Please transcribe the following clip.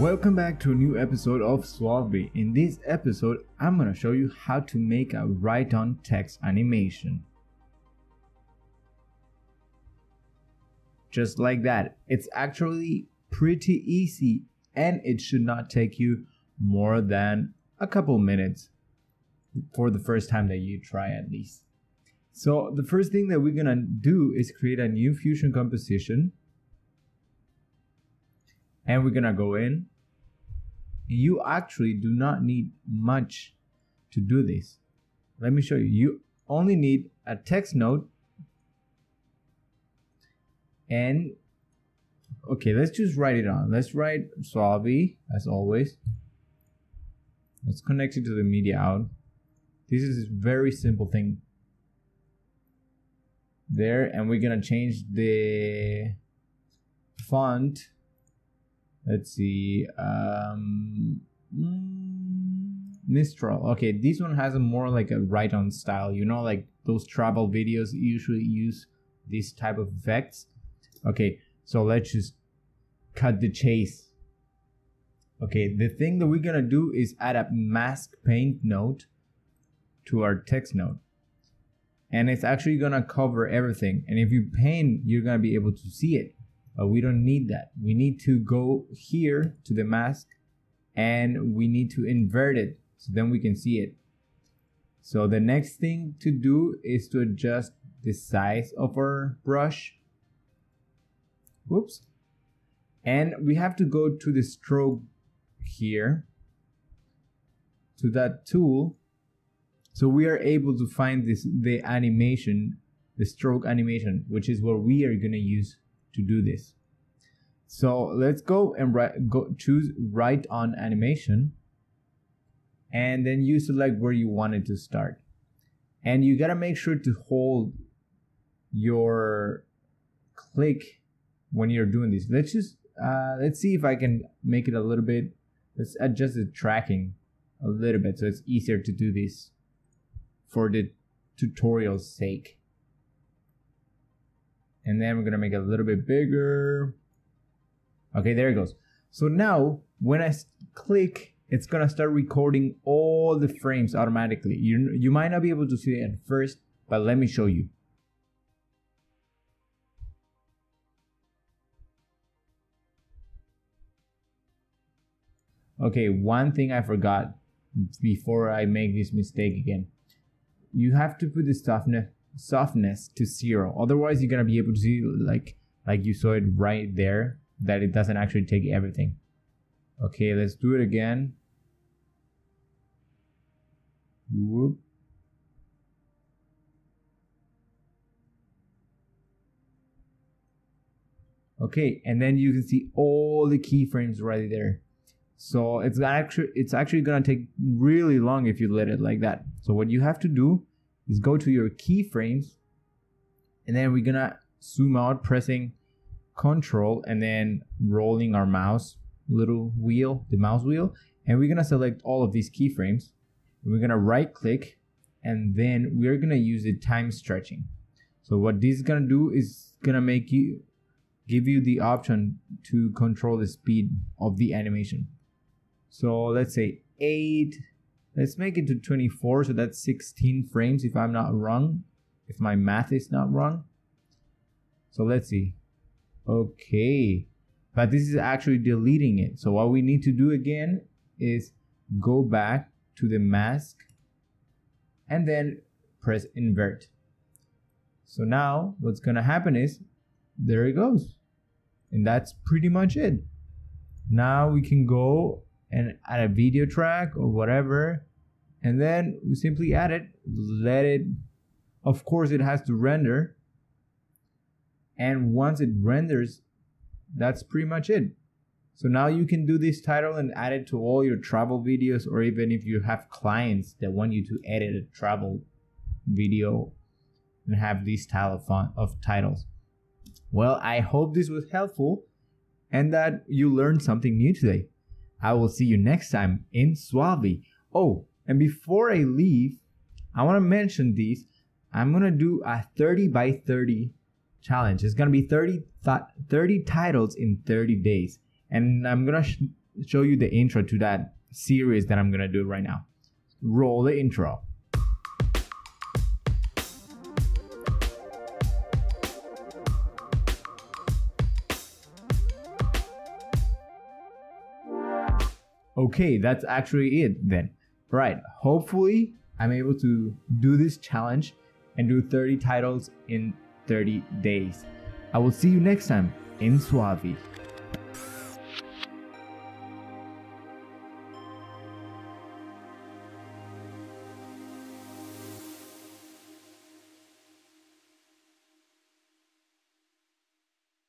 Welcome back to a new episode of Swabby. In this episode, I'm gonna show you how to make a write-on text animation. Just like that. It's actually pretty easy and it should not take you more than a couple minutes for the first time that you try at least. So the first thing that we're gonna do is create a new Fusion composition. And we're gonna go in. You actually do not need much to do this. Let me show you. You only need a text node. And okay, let's just write it on. Let's write Sualvi as always. Let's connect it to the media out. This is a very simple thing. There, and we're gonna change the font. Let's see, Mistral. Okay, this one has a more like a write-on style, you know, like those travel videos usually use this type of effects. Okay, so let's just cut the chase. Okay, the thing that we're gonna do is add a mask paint node to our text node. And it's actually gonna cover everything. And if you paint, you're gonna be able to see it. But we don't need that. We need to go here to the mask and we need to invert it so then we can see it. So the next thing to do is to adjust the size of our brush. Whoops. And we have to go to the stroke here, to that tool, so we are able to find the animation, the stroke animation, which is what we are going to use to do this. So let's go and choose write on animation, and then you select where you want it to start. And you gotta make sure to hold your click when you're doing this. Let's just let's see if I can make it a little bit. Let's adjust the tracking a little bit so it's easier to do this for the tutorial's sake. And then we're gonna make it a little bit bigger. Okay, there it goes. So now when I click, it's gonna start recording all the frames automatically. You might not be able to see it at first, but let me show you. Okay, one thing I forgot before I make this mistake again. You have to put the softness to 0, otherwise you're gonna be able to see like you saw it right there, that it doesn't actually take everything. Okay, let's do it again. Whoop. Okay, and then you can see all the keyframes right there. So it's actually gonna take really long if you let it like that. So what you have to do is go to your keyframes, and then we're gonna zoom out pressing Control and then rolling our mouse the mouse wheel, and we're gonna select all of these keyframes. We're gonna right click, and then we're gonna use the time stretching. So what this is gonna do is gonna give you the option to control the speed of the animation. So let's say 8. Let's make it to 24, so that's 16 frames if I'm not wrong, if my math is not wrong. So let's see. Okay, but this is actually deleting it. So what we need to do again is go back to the mask and then press invert. So now what's gonna happen is, there it goes. And that's pretty much it. Now we can go and add a video track or whatever, and then we simply add it, let it, of course it has to render, and once it renders, that's pretty much it. So now you can do this title and add it to all your travel videos, or even if you have clients that want you to edit a travel video and have this style of font of titles. Well, I hope this was helpful and that you learned something new today. I will see you next time in Sualvi. Oh, and before I leave, I want to mention this. I'm going to do a 30x30 challenge. It's going to be 30 titles in 30 days. And I'm going to show you the intro to that series that I'm gonna do right now. Roll the intro. Okay, that's actually it then. Right, hopefully I'm able to do this challenge and do 30 titles in 30 days. I will see you next time in Sualvi.